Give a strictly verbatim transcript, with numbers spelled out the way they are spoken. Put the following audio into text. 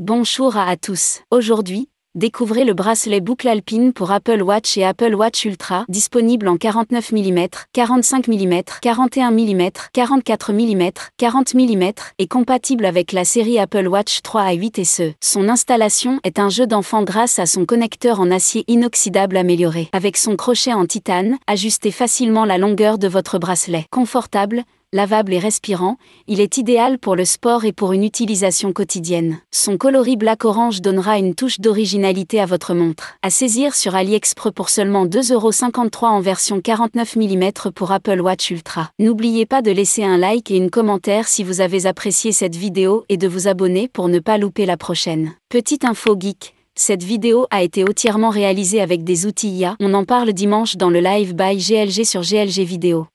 Bonjour à tous. Aujourd'hui, découvrez le bracelet boucle alpine pour Apple Watch et Apple Watch Ultra, disponible en quarante-neuf millimètres, quarante-cinq millimètres, quarante et un millimètres, quarante-quatre millimètres, quarante millimètres, et compatible avec la série Apple Watch trois à huit S E. Son installation est un jeu d'enfant grâce à son connecteur en acier inoxydable amélioré. Avec son crochet en titane, ajustez facilement la longueur de votre bracelet. Confortable, lavable et respirant, il est idéal pour le sport et pour une utilisation quotidienne. Son coloris black-orange donnera une touche d'originalité à votre montre. À saisir sur AliExpress pour seulement deux euros cinquante-trois en version quarante-neuf millimètres pour Apple Watch Ultra. N'oubliez pas de laisser un like et un commentaire si vous avez apprécié cette vidéo et de vous abonner pour ne pas louper la prochaine. Petite info geek, cette vidéo a été entièrement réalisée avec des outils I A. On en parle dimanche dans le live by G L G sur G L G Vidéo.